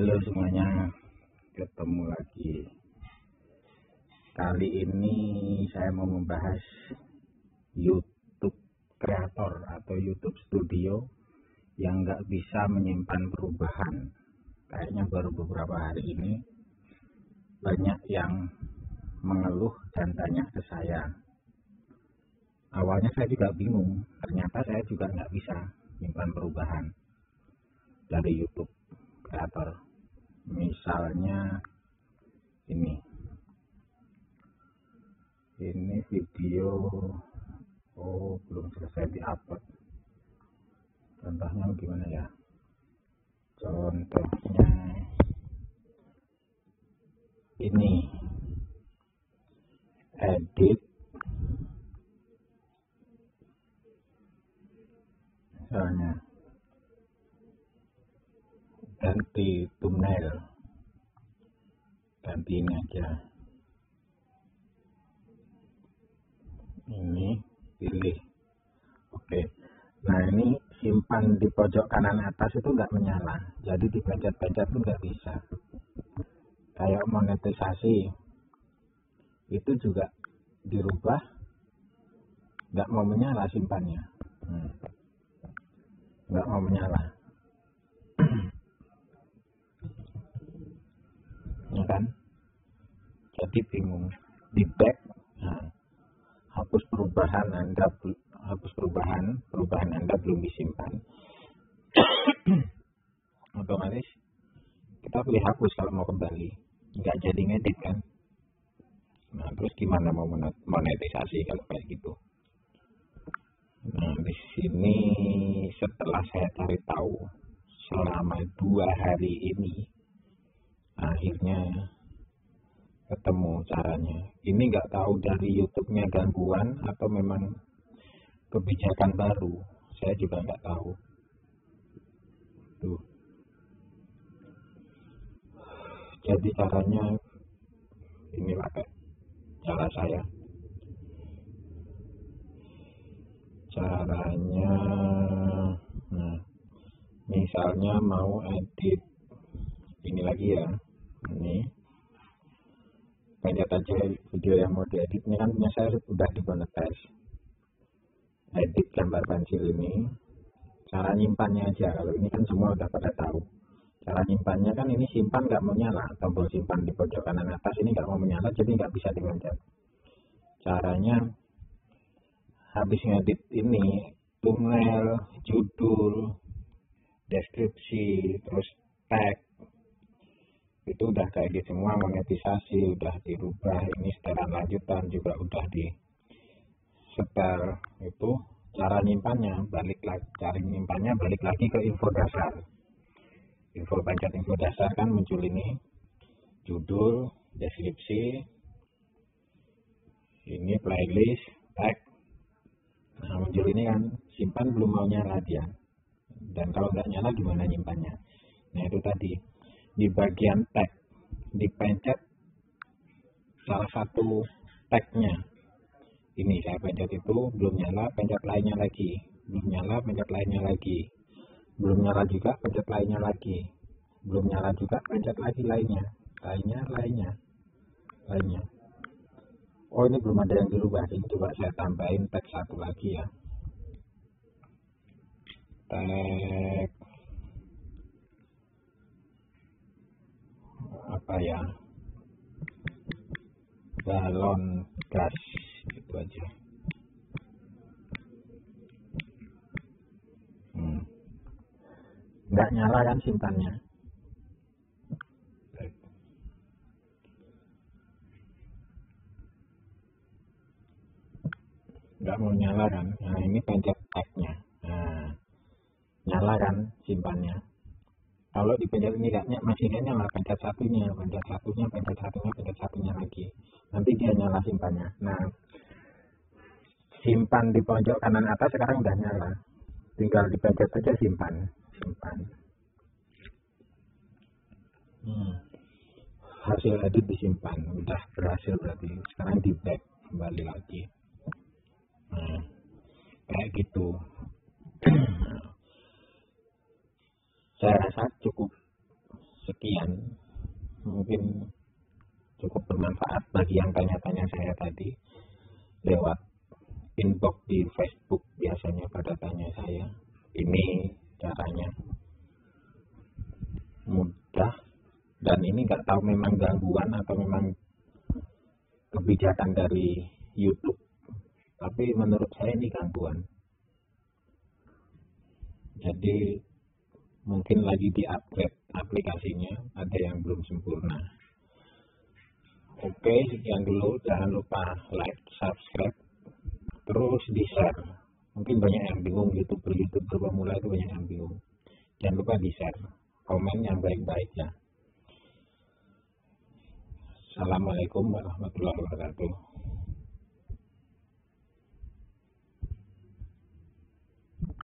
Halo semuanya, ketemu lagi. Kali ini saya mau membahas YouTube Creator atau YouTube Studio yang nggak bisa menyimpan perubahan. Kayaknya baru beberapa hari ini banyak yang mengeluh dan tanya ke saya. Awalnya saya juga bingung, ternyata saya juga nggak bisa menyimpan perubahan dari YouTube Creator. Misalnya ini video belum selesai diupload. Contohnya gimana ya? Contohnya ini edit. Misalnya ganti thumbnail, ganti ini aja, ini pilih, oke. Nah ini simpan di pojok kanan atas itu nggak menyala, jadi dipencet-pencet tuh nggak bisa. Kayak monetisasi itu juga dirubah, nggak mau menyala simpannya, nggak mau menyala. Ya kan, jadi bingung. Di back, nah, hapus perubahan anda belum disimpan. Otomatis kita pilih hapus kalau mau kembali, nggak jadi ngedit kan. Nah terus gimana mau monetisasi kalau kayak gitu? Nah di sini setelah saya cari tahu selama 2 hari ini, akhirnya ketemu caranya. Ini nggak tahu dari YouTube-nya gangguan atau memang kebijakan baru, saya juga nggak tahu. Tuh. Jadi caranya ini pakai cara saya. Caranya, nah, misalnya mau edit ini lagi ya. Ini pencet aja video yang mau diedit. Ini kan saya sudah dimonetize. Edit gambar pensil ini, cara nyimpannya aja. Kalau ini kan semua udah pada tahu cara nyimpannya kan. Ini simpan nggak mau nyala, tombol simpan di pojok kanan atas ini nggak mau menyala, jadi nggak bisa dipencet. Caranya habis ngedit ini thumbnail, judul, deskripsi, terus tag itu udah kayak di semua, monetisasi udah dirubah, ini setelan lanjutan juga udah di setel. Itu cara nyimpannya, balik lagi ke info dasar. Info dasar kan muncul ini, judul, deskripsi, ini playlist, tag. Nah muncul ini kan, simpan belum mau nyala dia, dan kalau nggak nyala gimana nyimpannya? Nah itu tadi di bagian tag, dipencet salah satu tagnya. Ini saya pencet itu belum nyala, pencet lainnya lagi, belum nyala, pencet lainnya lagi, belum nyala juga, pencet lainnya lagi, belum nyala juga, pencet lagi lainnya. Oh ini belum ada yang dirubah, ini coba saya tambahin tag satu lagi ya. Tag apa ya, balon gas, itu aja. Nggak nyala kan simpannya. Nggak mau nyala kan. Nah ini pencet tagnya, nah nyala kan simpannya. Kalau di pencet ini masih nggak nyala, pencet satunya lagi, nanti dia nyala simpannya. Nah simpan di pojok kanan atas sekarang udah nyala, tinggal dipencet aja simpan. Hasil edit disimpan, udah berhasil berarti. Sekarang di back kembali lagi. Nah kayak gitu. Saya rasa cukup Sekian, mungkin cukup bermanfaat bagi yang tanya-tanya saya tadi lewat inbox di Facebook, biasanya pada tanya saya. Ini caranya mudah, dan ini nggak tahu memang gangguan atau memang kebijakan dari YouTube, tapi menurut saya ini gangguan. Jadi mungkin lagi di-upgrade aplikasinya, ada yang belum sempurna. Oke, sekian dulu. Jangan lupa like, subscribe, terus di-share. Mungkin banyak yang bingung, YouTuber pemula itu banyak yang bingung. Jangan lupa di-share, komen yang baik-baiknya. Assalamualaikum warahmatullahi wabarakatuh.